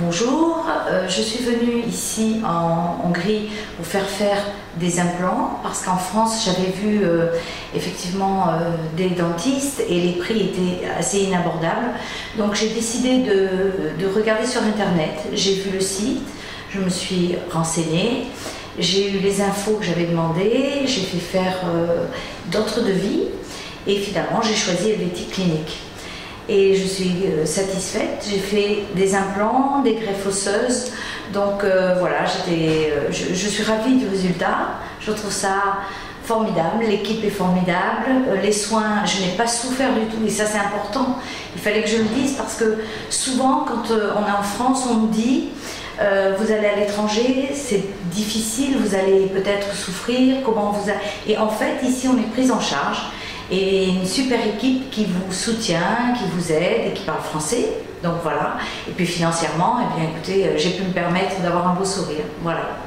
Bonjour, je suis venue ici en Hongrie pour faire des implants parce qu'en France j'avais vu effectivement des dentistes et les prix étaient assez inabordables. Donc j'ai décidé de regarder sur internet, j'ai vu le site, je me suis renseignée, j'ai eu les infos que j'avais demandées, j'ai fait faire d'autres devis et finalement j'ai choisi Helvetic Clinics. Et je suis satisfaite, j'ai fait des implants, des greffes osseuses, donc voilà, je suis ravie du résultat, je trouve ça formidable, l'équipe est formidable, les soins, je n'ai pas souffert du tout et ça c'est important, il fallait que je le dise parce que souvent quand on est en France, on nous dit vous allez à l'étranger, c'est difficile, vous allez peut-être souffrir, comment vous allez... Et en fait ici on est prise en charge. Et une super équipe qui vous soutient, qui vous aide et qui parle français. Donc voilà. Et puis financièrement, eh bien, écoutez, j'ai pu me permettre d'avoir un beau sourire. Voilà.